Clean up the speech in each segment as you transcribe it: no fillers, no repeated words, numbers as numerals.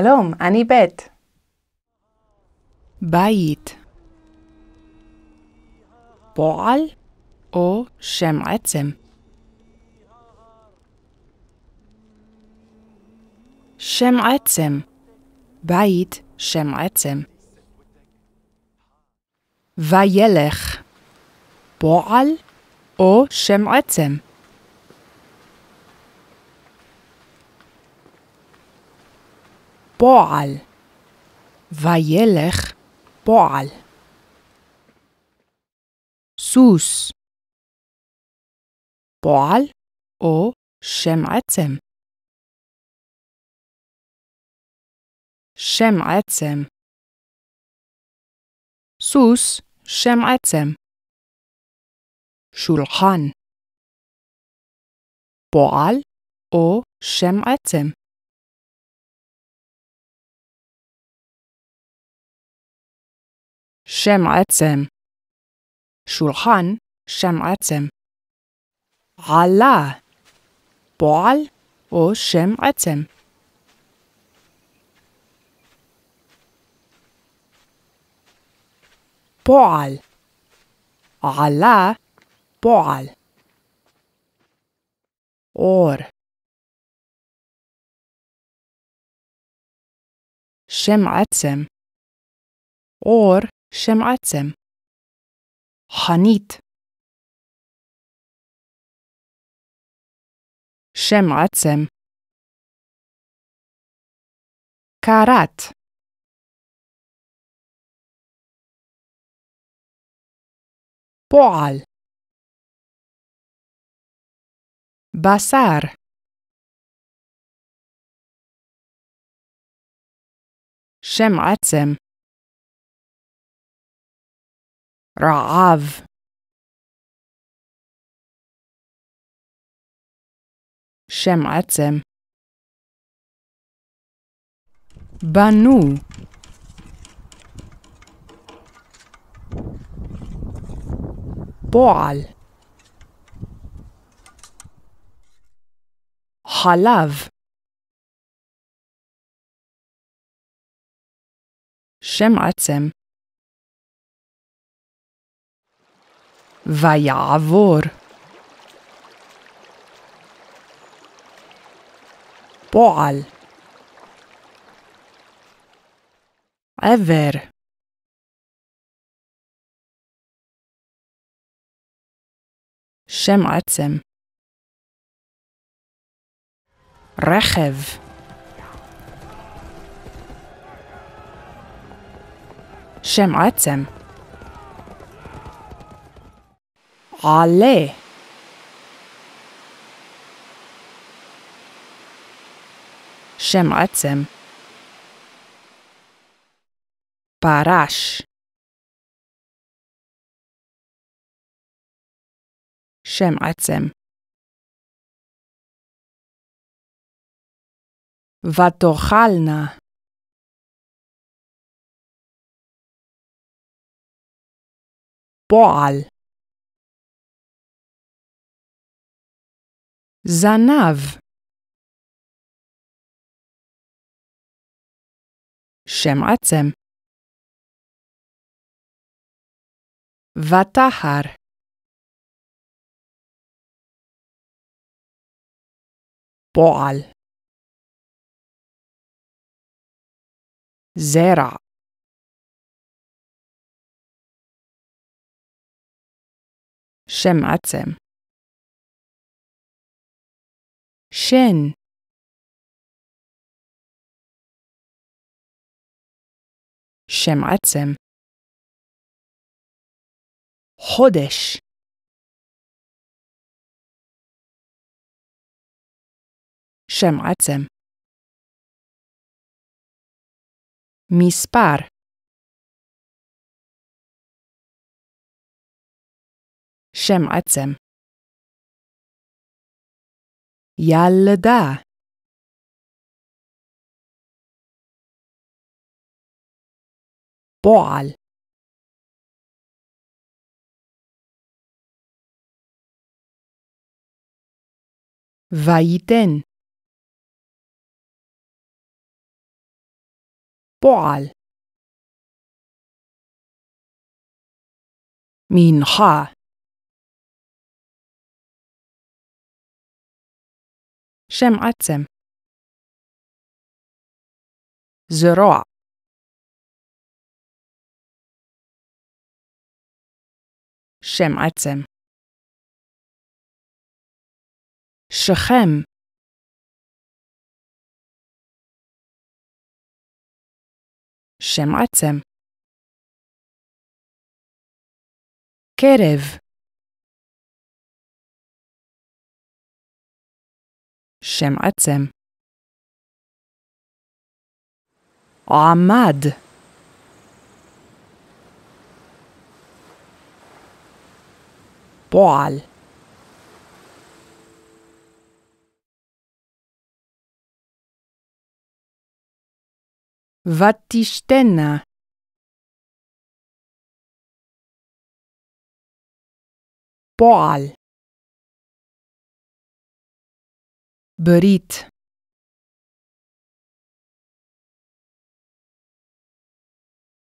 שלום, אני בית. בית. פועל או שם עצם. שם עצם. בית שם עצם. וילך. פועל או שם עצם. פועל. וילך פועל. סוס. פועל או שם עצם. שם עצם. סוס שם עצם. שולחן. פועל או שם עצם. שם עצם. שולחן שם עצם. עלה. פועל או שם עצם. פועל. עלה פועל. אור. שם עצם. אור שם עצם. חנית. שם עצם. קרת. פועל. בשר. שם עצם. רעב. שם עצם. בנו. פועל. חלב. שם עצם. ויעבור. פועל. עבר. שם עצם. רכב. שם עצם. עלה. שם עצם. פרש. שם עצם. ותאכלנה. פועל. זנב. שם עצם. וטהר. פועל. זרע. שם עצם. שן. שם עצם. חודש. שם עצם. מספר. שם עצם. ילדה. פועל. וייתן. منحة شمعة سم زراع شمعة سم شخم شمعة سم كرف شمعة سم عماد بعل Vattistena بعل بريت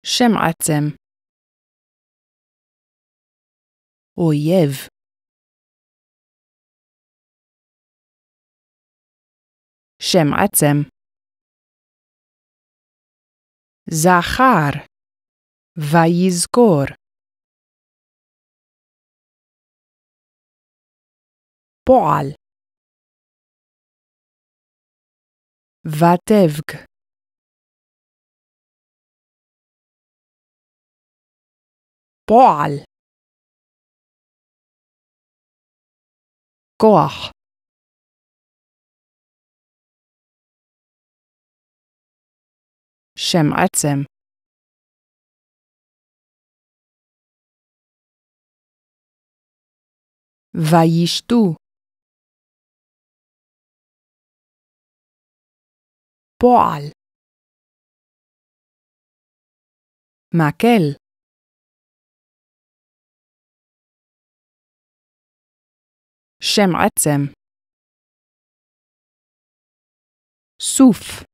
شمعة سم أويف شمعة سم زخار ويذكر بعل وتفك بعل كوح شمعة سم ويشتو بعل مكل شمعة سم سوف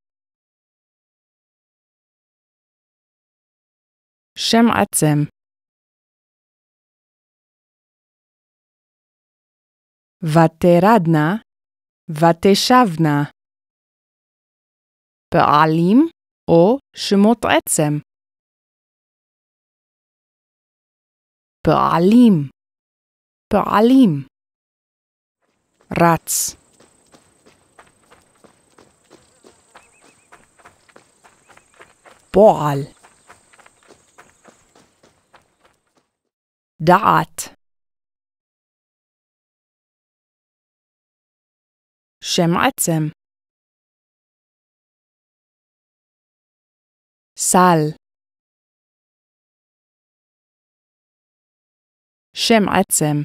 شمعة سم وترادنا وتشافنا بعليم أو شمط عتسم بعليم بعليم راتس بعل دعت شمعة سم سال شمعة سم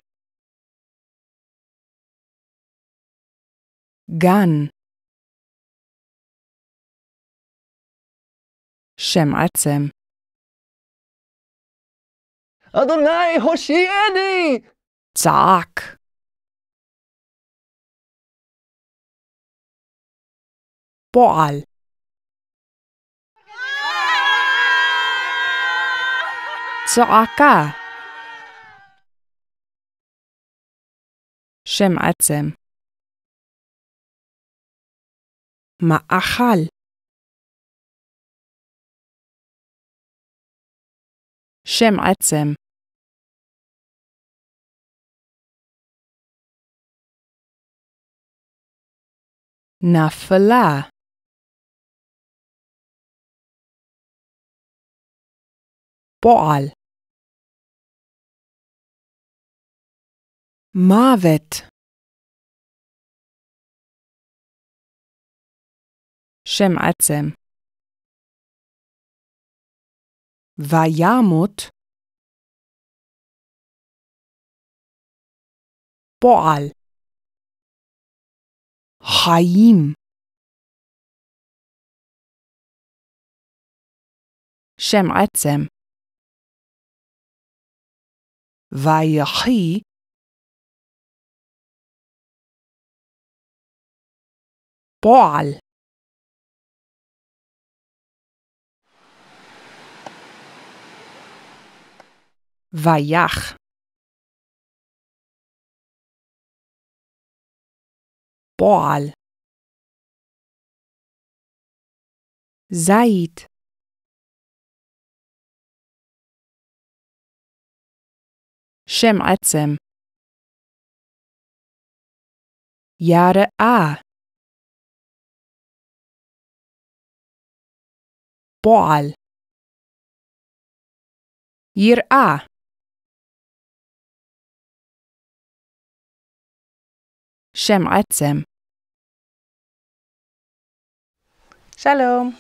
جان شمعة سم أدوناي هوشيني צעק بعل צעקה شمعة سم מאכל شمعة سم نفلا بعل ماوت شمعة سم ويموت بعل حييم شمعة سم ويحي بعل Vayach. Boal. Zayit. Shem Atzem. Yare A. Boal. Yir'a. Shem Atzem. Shalom.